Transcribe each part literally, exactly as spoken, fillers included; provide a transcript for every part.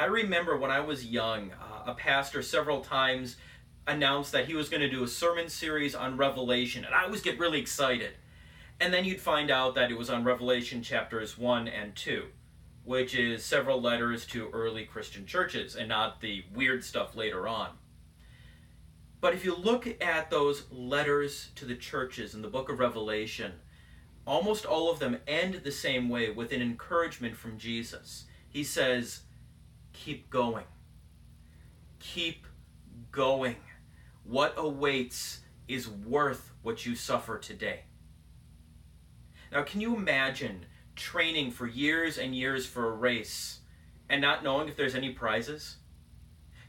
I remember when I was young, uh, a pastor several times announced that he was going to do a sermon series on Revelation, and I always get really excited. And then you'd find out that it was on Revelation chapters one and two, which is several letters to early Christian churches and not the weird stuff later on. But if you look at those letters to the churches in the book of Revelation, almost all of them end the same way with an encouragement from Jesus. He says, keep going. Keep going. What awaits is worth what you suffer today. Now, can you imagine training for years and years for a race and not knowing if there's any prizes?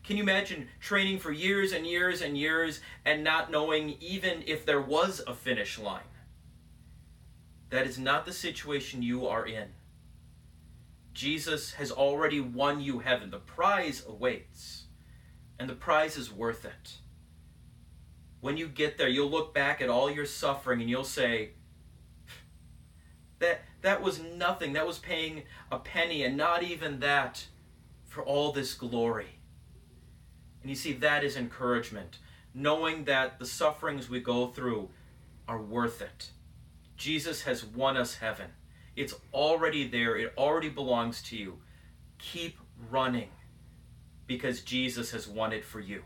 Can you imagine training for years and years and years and not knowing even if there was a finish line? That is not the situation you are in. Jesus has already won you heaven. The prize awaits, and the prize is worth it. When you get there, you'll look back at all your suffering and you'll say, that that was nothing. That was paying a penny, and not even that, for all this glory. And you see, that is encouragement, knowing that the sufferings we go through are worth it. Jesus has won us heaven. It's already there. It already belongs to you. Keep running, because Jesus has won it for you.